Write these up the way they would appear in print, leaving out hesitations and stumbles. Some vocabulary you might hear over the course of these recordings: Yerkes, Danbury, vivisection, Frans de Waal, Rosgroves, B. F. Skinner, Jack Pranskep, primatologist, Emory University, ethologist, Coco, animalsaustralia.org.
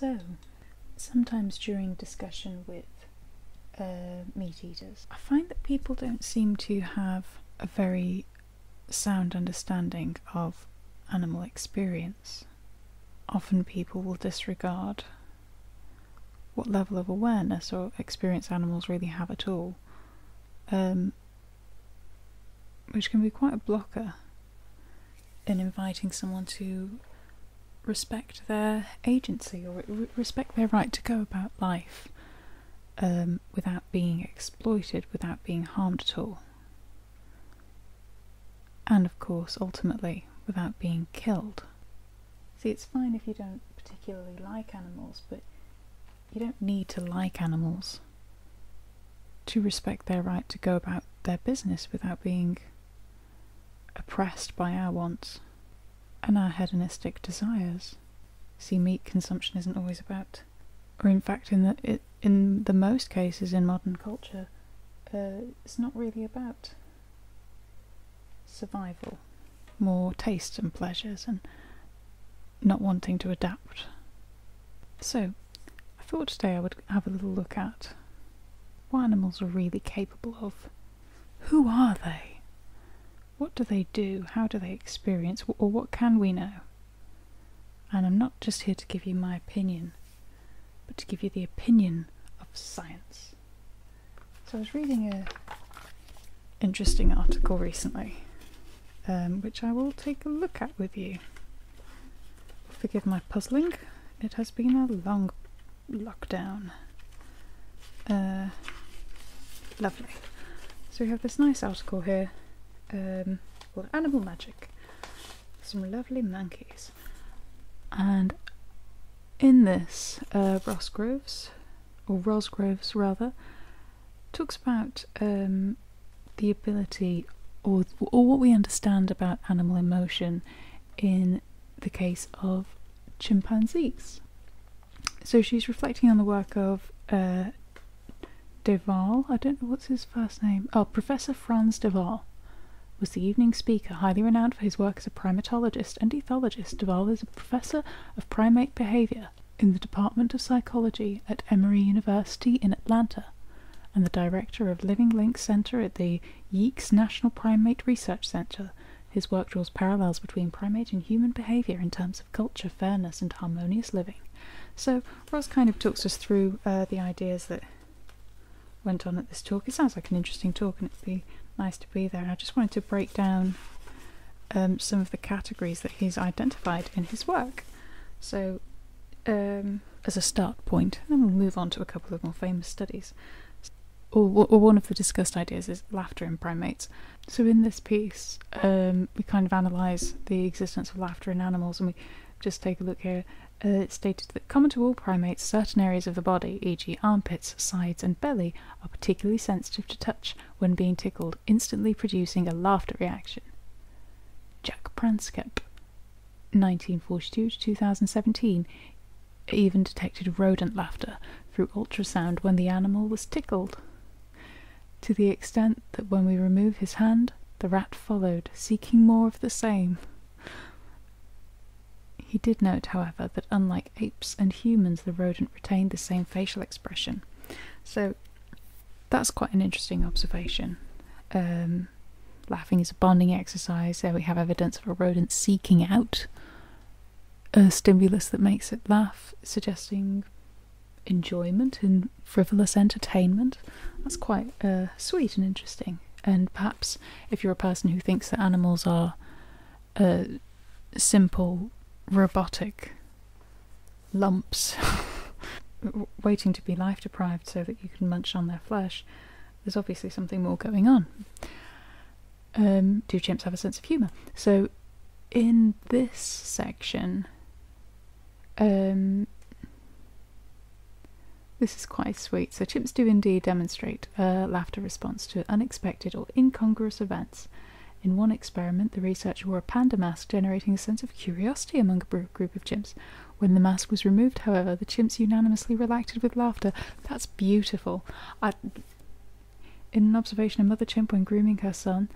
so. Sometimes during discussion with meat eaters, I find that people don't seem to have a very sound understanding of animal experience. Often people will disregard what level of awareness or experience animals really have at all, which can be quite a blocker in inviting someone to respect their agency or respect their right to go about life without being exploited, without being harmed at all. And of course, ultimately, without being killed. See, it's fine if you don't particularly like animals, but you don't need to like animals to respect their right to go about their business without being oppressed by our wants and our hedonistic desires. See, meat consumption isn't always about, or in fact in the most cases in modern culture, it's not really about survival, more taste and pleasures and not wanting to adapt. So, I thought today I would have a little look at what animals are really capable of. Who are they? What do they do? How do they experience? Or what can we know? And I'm not just here to give you my opinion, but to give you the opinion of science. So I was reading an interesting article recently, which I will take a look at with you. Forgive my puzzling, it has been a long lockdown. Lovely. So we have this nice article here called Animal Magic. Some lovely monkeys. And in this, Rosgroves talks about the ability or what we understand about animal emotion in the case of chimpanzees. So she's reflecting on the work of de Waal, I don't know what's his first name, oh, Professor Frans de Waal was the evening speaker, highly renowned for his work as a primatologist and ethologist. De Waal is a professor of primate behaviour in the Department of Psychology at Emory University in Atlanta, and the director of Living Link Centre at the Yerkes National Primate Research Centre. His work draws parallels between primate and human behaviour in terms of culture, fairness and harmonious living. So Ros kind of talks us through the ideas that went on at this talk. It sounds like an interesting talk and it'd be nice to be there. And I just wanted to break down some of the categories that he's identified in his work. So as a start point, and then we'll move on to a couple of more famous studies. Or one of the discussed ideas is laughter in primates. So in this piece, we kind of analyse the existence of laughter in animals, and we just take a look here. It's stated that common to all primates, certain areas of the body, e.g. armpits, sides and belly, are particularly sensitive to touch when being tickled, instantly producing a laughter reaction. Jack Pranskep, 1942 to 2017, even detected rodent laughter through ultrasound when the animal was tickled, to the extent that when we remove his hand, the rat followed, seeking more of the same. He did note, however, that unlike apes and humans, the rodent retained the same facial expression. So that's quite an interesting observation. Laughing is a bonding exercise. There we have evidence of a rodent seeking out a stimulus that makes it laugh, suggesting enjoyment and frivolous entertainment. That's quite sweet and interesting, and perhaps if you're a person who thinks that animals are simple, robotic lumps waiting to be life deprived so that you can munch on their flesh, there's obviously something more going on. Do chimps have a sense of humour? So in this section, this is quite sweet. So chimps do indeed demonstrate a laughter response to unexpected or incongruous events. In one experiment, the researcher wore a panda mask, generating a sense of curiosity among a group of chimps. When the mask was removed, however, the chimps unanimously reacted with laughter. That's beautiful. In an observation, a mother chimp, when grooming her son,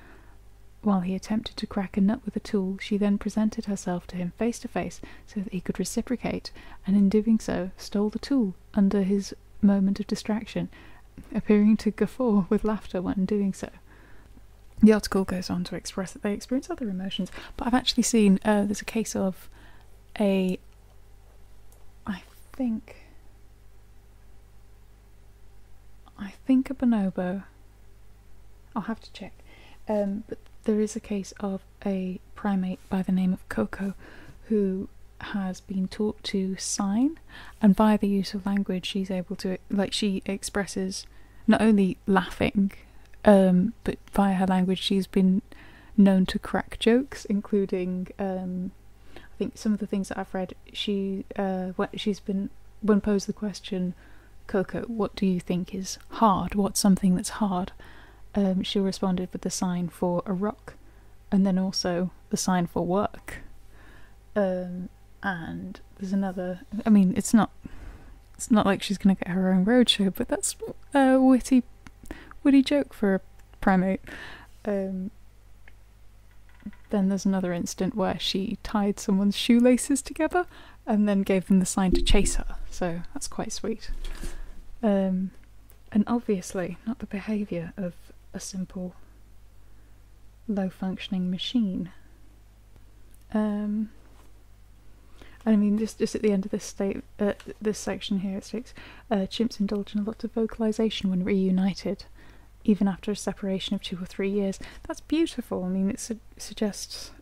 While he attempted to crack a nut with a tool, she then presented herself to him face to face so that he could reciprocate, and in doing so stole the tool under his moment of distraction, appearing to guffaw with laughter when doing so. The article goes on to express that they experience other emotions, but I've actually seen there's a case of a, I think a bonobo. I'll have to check. But there is a case of a primate by the name of Coco who has been taught to sign, and by the use of language she's able to, like, she expresses not only laughing, but via her language she's been known to crack jokes, including I think some of the things that I've read, when posed the question, Coco, what do you think is hard? What's something that's hard? She responded with the sign for a rock, and then also the sign for work. And there's another, I mean, it's not like she's going to get her own roadshow, but that's a witty joke for a primate. Then there's another incident where she tied someone's shoelaces together and then gave them the sign to chase her, so that's quite sweet. And obviously not the behaviour of a simple low-functioning machine. I mean, just at the end of this section here, it states, chimps indulge in a lot of vocalisation when reunited, even after a separation of 2 or 3 years. That's beautiful. I mean, it suggests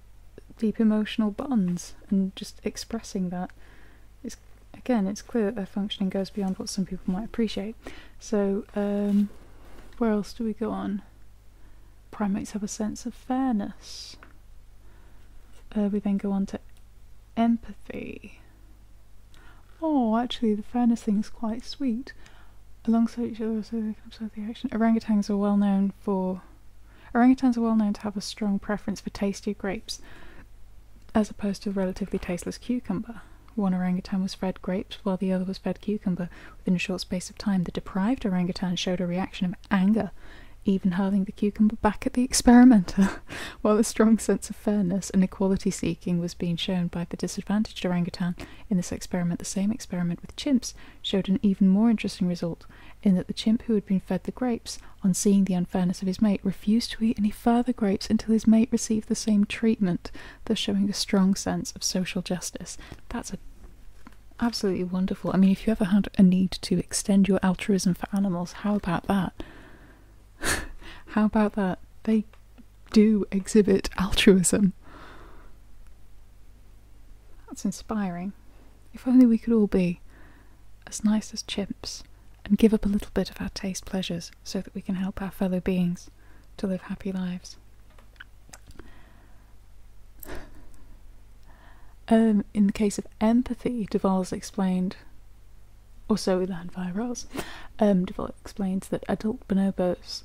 deep emotional bonds, and just expressing that, it's, again, it's clear that their functioning goes beyond what some people might appreciate. So, where else do we go on? Primates have a sense of fairness. We then go on to empathy. Oh, actually, the fairness thing's quite sweet. Alongside each other, so they can observe the action. Orangutans are well known to have a strong preference for tasty grapes, as opposed to relatively tasteless cucumber. One orangutan was fed grapes, while the other was fed cucumber. Within a short space of time, the deprived orangutan showed a reaction of anger, even hurling the cucumber back at the experimenter, while a strong sense of fairness and equality-seeking was being shown by the disadvantaged orangutan. In this experiment, the same experiment with chimps showed an even more interesting result, in that the chimp who had been fed the grapes, on seeing the unfairness of his mate, refused to eat any further grapes until his mate received the same treatment, thus showing a strong sense of social justice. That's absolutely wonderful. I mean, if you ever had a need to extend your altruism for animals, how about that? How about that? They do exhibit altruism. That's inspiring. If only we could all be as nice as chimps and give up a little bit of our taste pleasures so that we can help our fellow beings to live happy lives. In the case of empathy, de Waal's explained, or so we learned via Ross, de Waal explains that adult bonobos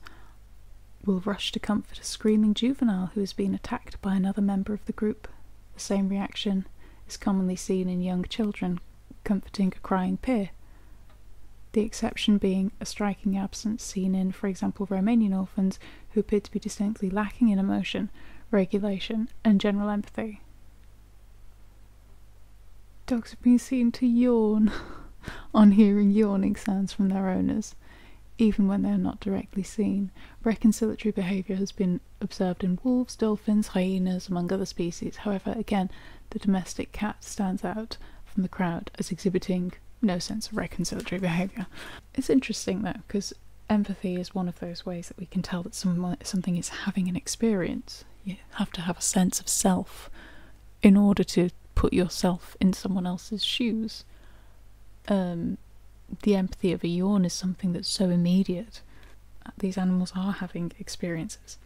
will rush to comfort a screaming juvenile who has been attacked by another member of the group. The same reaction is commonly seen in young children comforting a crying peer, the exception being a striking absence seen in, for example, Romanian orphans who appear to be distinctly lacking in emotion, regulation, and general empathy. Dogs have been seen to yawn on hearing yawning sounds from their owners, even when they are not directly seen. Reconciliatory behaviour has been observed in wolves, dolphins, hyenas, among other species. However, again, the domestic cat stands out from the crowd as exhibiting no sense of reconciliatory behaviour. It's interesting, though, because empathy is one of those ways that we can tell that something is having an experience. You have to have a sense of self in order to put yourself in someone else's shoes. The empathy of a yawn is something that's so immediate. These animals are having experiences.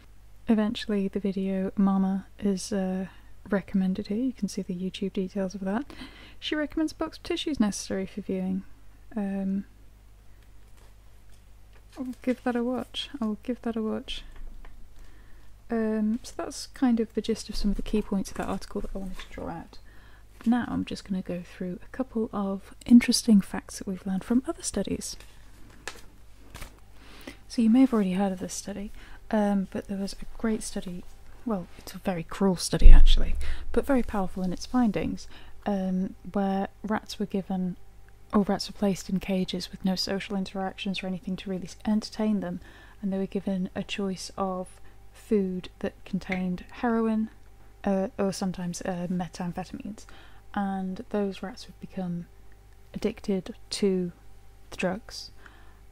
Eventually the video Mama is recommended here. You can see the YouTube details of that. She recommends a box of tissues necessary for viewing. I'll give that a watch. So that's kind of the gist of some of the key points of that article that I wanted to draw out. Now I'm just going to go through a couple of interesting facts that we've learned from other studies. So you may have already heard of this study, but there was a great study well, it's a very cruel study actually, but very powerful in its findings, where rats were given, or rats were placed in cages with no social interactions or anything to really entertain them, and they were given a choice of food that contained heroin or sometimes methamphetamines, and those rats would become addicted to the drugs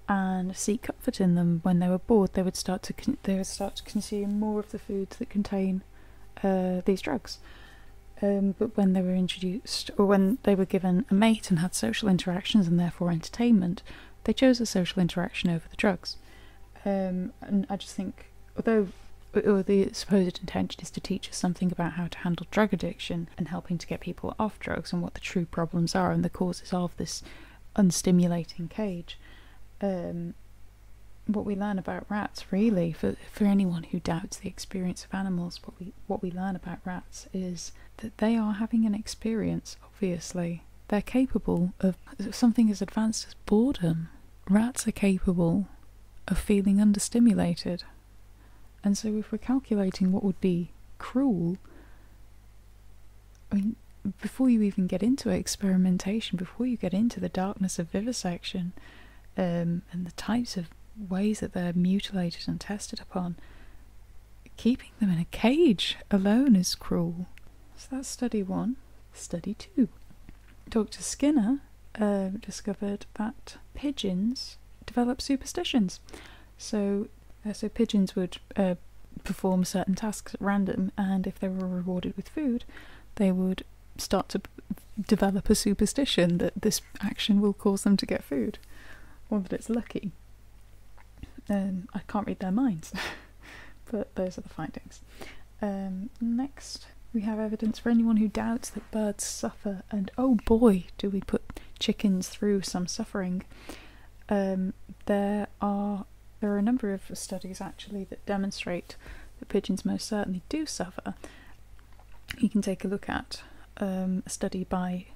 and seek comfort in them. When they were bored, they would start to consume more of the foods that contain these drugs. But when they were introduced, or when they were given a mate and had social interactions and therefore entertainment, they chose the social interaction over the drugs. And I just think, although the supposed intention is to teach us something about how to handle drug addiction and helping to get people off drugs and what the true problems are and the causes of this unstimulating cage, what we learn about rats, really, for anyone who doubts the experience of animals, what we learn about rats is that they are having an experience. Obviously, they're capable of something as advanced as boredom. Rats are capable of feeling understimulated, and so if we're calculating what would be cruel, I mean, before you even get into experimentation, before you get into the darkness of vivisection, and the types of ways that they're mutilated and tested upon, keeping them in a cage alone is cruel. So that's study one. Study two. Dr. Skinner discovered that pigeons develop superstitions. So pigeons would perform certain tasks at random, and if they were rewarded with food, they would start to develop a superstition that this action will cause them to get food, or that it's lucky. I can't read their minds, but those are the findings. Next, we have evidence for anyone who doubts that birds suffer, and oh boy, do we put chickens through some suffering. There are a number of studies actually that demonstrate that pigeons most certainly do suffer. You can take a look at a study by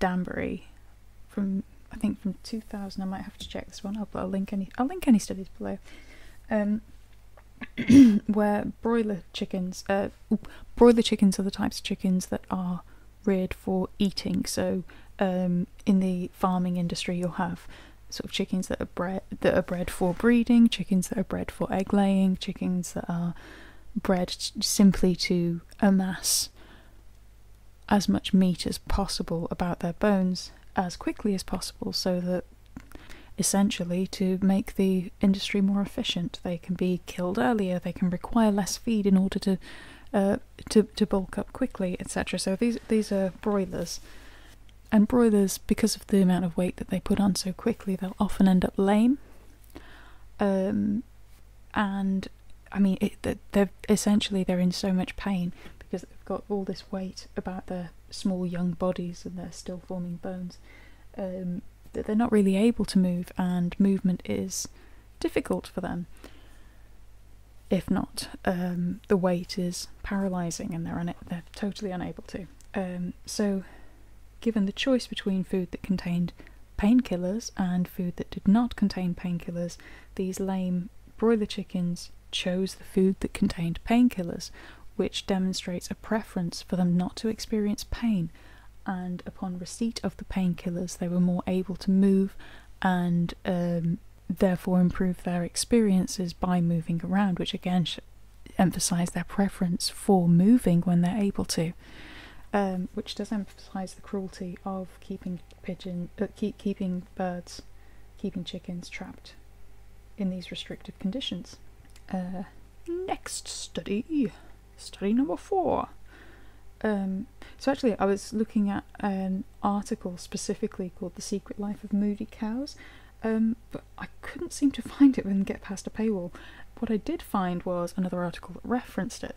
Danbury from 2000. I might have to check this one up, but I'll link any studies below, where broiler chickens are the types of chickens that are reared for eating. So in the farming industry, you'll have sort of chickens that are bred for breeding, chickens that are bred for egg laying, chickens that are bred simply to amass as much meat as possible about their bones as quickly as possible, so that essentially to make the industry more efficient, they can be killed earlier, they can require less feed in order to bulk up quickly, etc. So these are broilers, and broilers, because of the amount of weight that they put on so quickly, they'll often end up lame, and I mean, they're in so much pain because they've got all this weight about their small young bodies and their still forming bones, that they're not really able to move, and movement is difficult for them. If not, the weight is paralysing, and they're totally unable to. So, given the choice between food that contained painkillers and food that did not contain painkillers, these lame broiler chickens chose the food that contained painkillers, which demonstrates a preference for them not to experience pain, and upon receipt of the painkillers they were more able to move, and therefore improve their experiences by moving around, which again emphasised their preference for moving when they're able to, which does emphasise the cruelty of keeping chickens trapped in these restrictive conditions. Next study, study number four. So actually I was looking at an article specifically called The Secret Life of Moody Cows, but I couldn't seem to find it and get past a paywall. What I did find was another article that referenced it,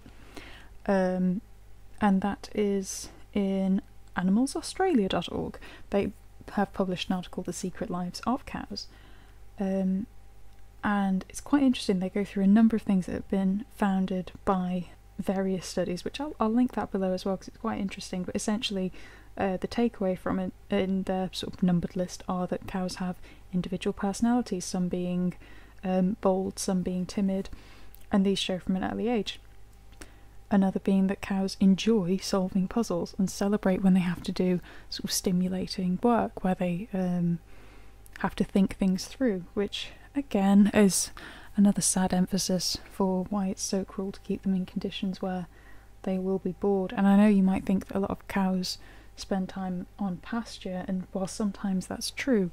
and that is in animalsaustralia.org. They have published an article, The Secret Lives of Cows, and it's quite interesting. They go through a number of things that have been founded by various studies, which I'll link that below as well because it's quite interesting. But essentially, the takeaway from it in their sort of numbered list are that cows have individual personalities, some being bold, some being timid, and these show from an early age. Another being that cows enjoy solving puzzles and celebrate when they have to do sort of stimulating work where they have to think things through, which again is another sad emphasis for why it's so cruel to keep them in conditions where they will be bored. And I know you might think that a lot of cows spend time on pasture, and while sometimes that's true,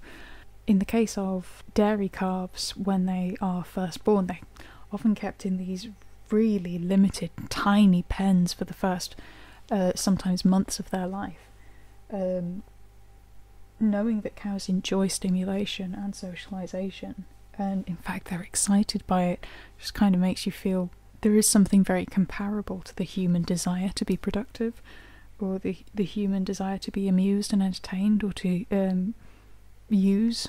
in the case of dairy calves, when they are first born, they're often kept in these really limited tiny pens for the first sometimes months of their life. Knowing that cows enjoy stimulation and socialization, and in fact they're excited by it, just kind of makes you feel there is something very comparable to the human desire to be productive, or the human desire to be amused and entertained, or to use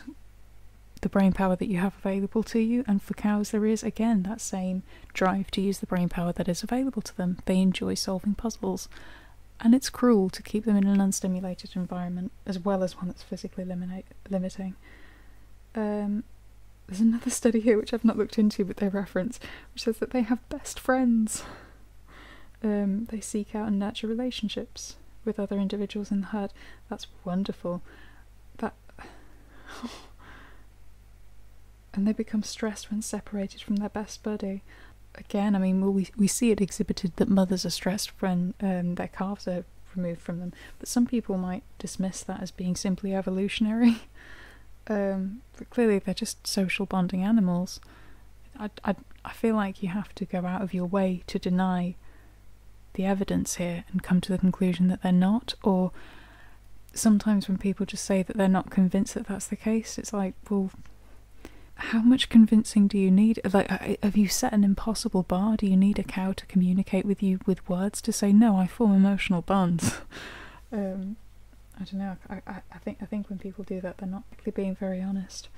the brain power that you have available to you. And for cows there is again that same drive to use the brain power that is available to them. They enjoy solving puzzles, and it's cruel to keep them in an unstimulated environment, as well as one that's physically limiting. There's another study here which I've not looked into, but they reference, which says that they have best friends. They seek out and nurture relationships with other individuals in the herd. That's wonderful. That and they become stressed when separated from their best buddy. Again, I mean, we see it exhibited that mothers are stressed when their calves are removed from them, but some people might dismiss that as being simply evolutionary. But clearly they're just social bonding animals. I feel like you have to go out of your way to deny the evidence here and come to the conclusion that they're not. Or sometimes when people just say that they're not convinced that that's the case, it's like, well, how much convincing do you need? Like, have you set an impossible bar? Do you need a cow to communicate with you with words to say, no, I form emotional bonds? I don't know. I think when people do that, they're not likely being very honest.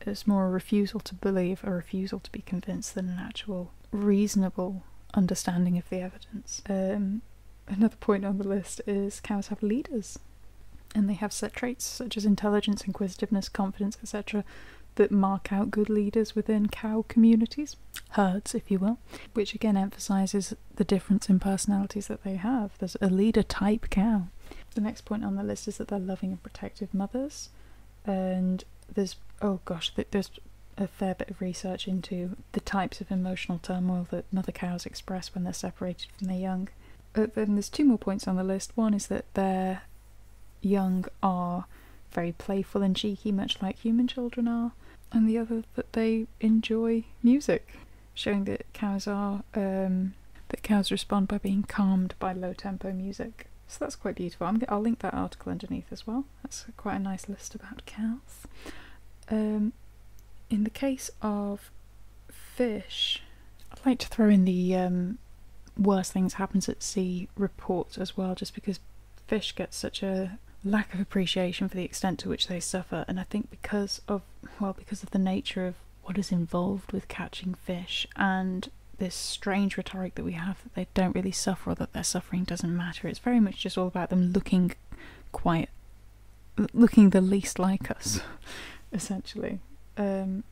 It's more a refusal to believe, a refusal to be convinced, than an actual reasonable understanding of the evidence. Another point on the list is cows have leaders, and they have set traits such as intelligence, inquisitiveness, confidence, etc. that mark out good leaders within cow communities, herds if you will, which again emphasises the difference in personalities that they have. There's a leader type cow. The next point on the list is that they're loving and protective mothers, and there's, oh gosh, there's a fair bit of research into the types of emotional turmoil that mother cows express when they're separated from their young. Then there's two more points on the list. One is that their young are very playful and cheeky, much like human children are, and the other that they enjoy music, showing that cows are respond by being calmed by low tempo music. So that's quite beautiful. I'll link that article underneath as well. That's quite a nice list about cows. In the case of fish, I'd like to throw in the worst things happens at sea report as well, just because fish get such a lack of appreciation for the extent to which they suffer. And I think because of the nature of what is involved with catching fish, and this strange rhetoric that we have that they don't really suffer, or that their suffering doesn't matter. It's very much just all about them looking the least like us, essentially. We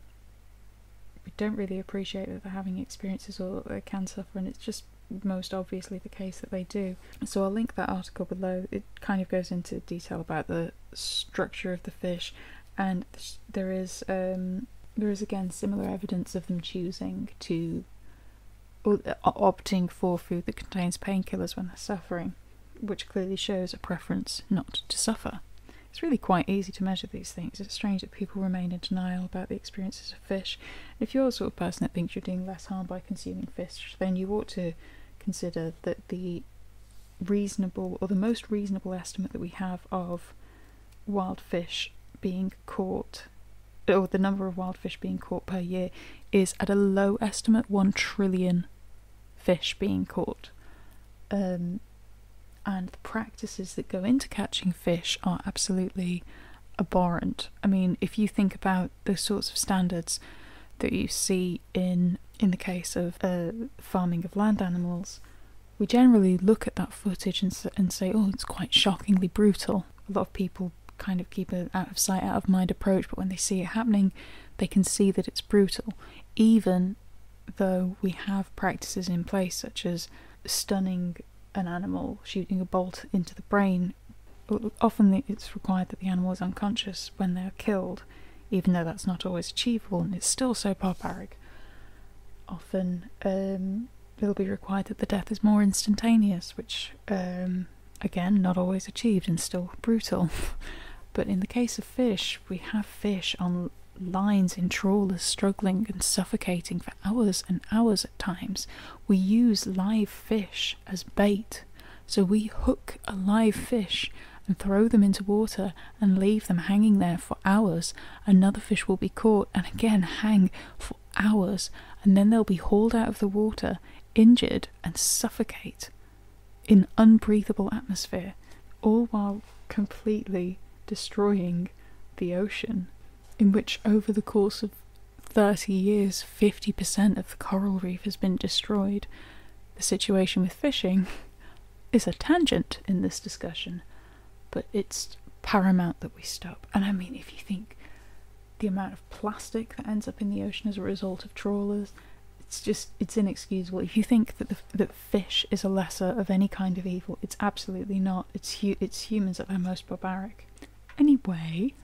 don't really appreciate that they're having experiences or that they can suffer, and it's just most obviously the case that they do. So I'll link that article below. It kind of goes into detail about the structure of the fish, and there is again similar evidence of them choosing to, or opting for, food that contains painkillers when they're suffering, which clearly shows a preference not to suffer. It's really quite easy to measure these things. It's strange that people remain in denial about the experiences of fish. If you're the sort of person that thinks you're doing less harm by consuming fish, then you ought to consider that the reasonable, or the most reasonable estimate that we have of wild fish being caught, or the number of wild fish being caught per year, is at a low estimate 1 trillion fish being caught. And the practices that go into catching fish are absolutely abhorrent. I mean, if you think about the sorts of standards that you see in the case of farming of land animals, we generally look at that footage and say, oh, it's quite shockingly brutal. A lot of people kind of keep an out of sight, out of mind approach, but when they see it happening, they can see that it's brutal. Even though we have practices in place such as stunning an animal, shooting a bolt into the brain, often it's required that the animal is unconscious when they're killed, even though that's not always achievable, and it's still so barbaric. Often it'll be required that the death is more instantaneous, which again, not always achieved and still brutal. But in the case of fish, we have fish on lines in trawlers struggling and suffocating for hours and hours at times. We use live fish as bait. So we hook a live fish and throw them into water and leave them hanging there for hours. Another fish will be caught and again hang for hours, and then they'll be hauled out of the water, injured, and suffocate in unbreathable atmosphere, all while completely destroying the ocean, in which over the course of 30 years, 50% of the coral reef has been destroyed. The situation with fishing is a tangent in this discussion, but it's paramount that we stop. And I mean, if you think the amount of plastic that ends up in the ocean as a result of trawlers, it's just, it's inexcusable. If you think that that fish is a lesser of any kind of evil, it's absolutely not. It's humans at their most barbaric. Anyway,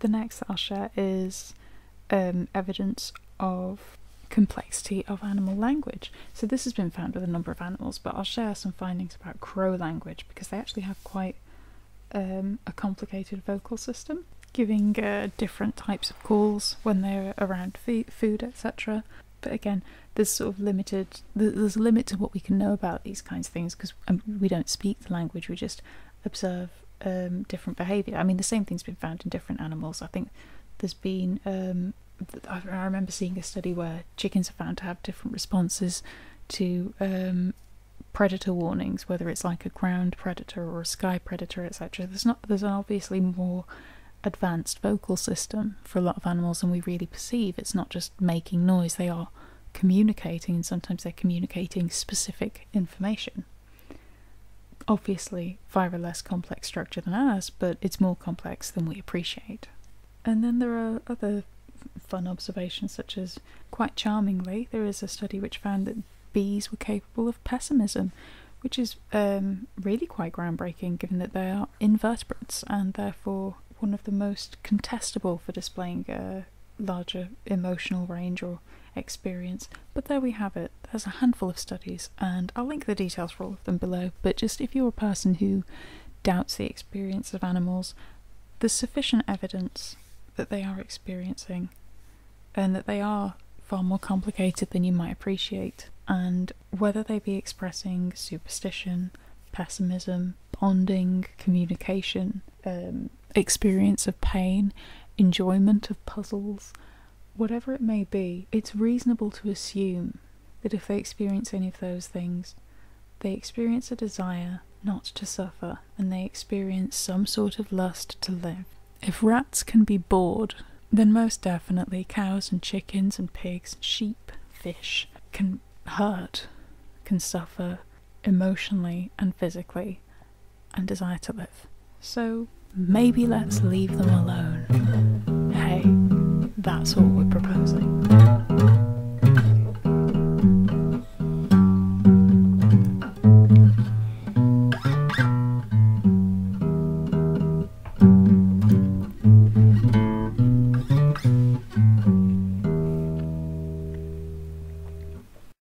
the next that I'll share is evidence of complexity of animal language. So this has been found with a number of animals, but I'll share some findings about crow language, because they actually have quite a complicated vocal system, giving different types of calls when they're around food, etc. But again, there's sort of there's a limit to what we can know about these kinds of things, because we don't speak the language, we just observe different behaviour. I mean, the same thing's been found in different animals. I think there's been I remember seeing a study where chickens are found to have different responses to predator warnings, whether it's like a ground predator or a sky predator, etc. There's obviously more advanced vocal system for a lot of animals than we really perceive. It's not just making noise, they are communicating, and sometimes they're communicating specific information. Obviously, vira less complex structure than ours, but it's more complex than we appreciate. And then there are other fun observations, such as, quite charmingly, there is a study which found that bees were capable of pessimism, which is really quite groundbreaking, given that they are invertebrates and therefore one of the most contestable for displaying a larger emotional range or experience. But there we have it. There's a handful of studies, and I'll link the details for all of them below. But just if you're a person who doubts the experience of animals, there's sufficient evidence that they are experiencing and that they are far more complicated than you might appreciate. And whether they be expressing superstition, pessimism, bonding, communication, experience of pain, enjoyment of puzzles, whatever it may be, it's reasonable to assume that if they experience any of those things, they experience a desire not to suffer, and they experience some sort of lust to live. If rats can be bored, then most definitely cows and chickens and pigs, sheep, fish can hurt, can suffer emotionally and physically, and desire to live. So maybe let's leave them alone. Hey, that's what we're proposing.